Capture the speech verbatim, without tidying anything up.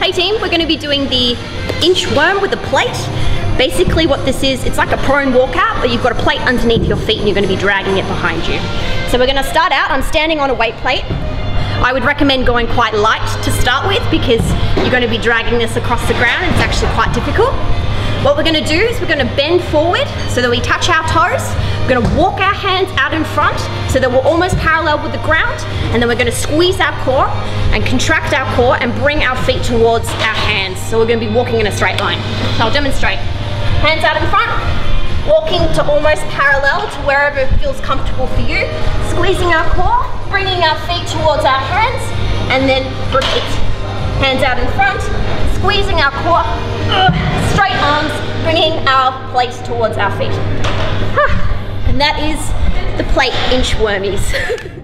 Hey team, we're gonna be doing the inch worm with a plate. Basically what this is, it's like a prone walkout, but you've got a plate underneath your feet and you're gonna be dragging it behind you. So we're gonna start out, I'm standing on a weight plate. I would recommend going quite light to start with because you're gonna be dragging this across the ground. It's actually quite difficult. What we're gonna do is we're gonna bend forward so that we touch our toes. We're gonna walk our hands out in front so that we're almost parallel with the ground, and then we're gonna squeeze our core and contract our core and bring our feet towards our hands. So we're gonna be walking in a straight line. So I'll demonstrate. Hands out in front, walking to almost parallel to wherever feels comfortable for you. Squeezing our core, bringing our feet towards our hands, and then repeat. Hands out in front, squeezing our core, straight arms, bringing our plates towards our feet. And that is the plate inch wormies.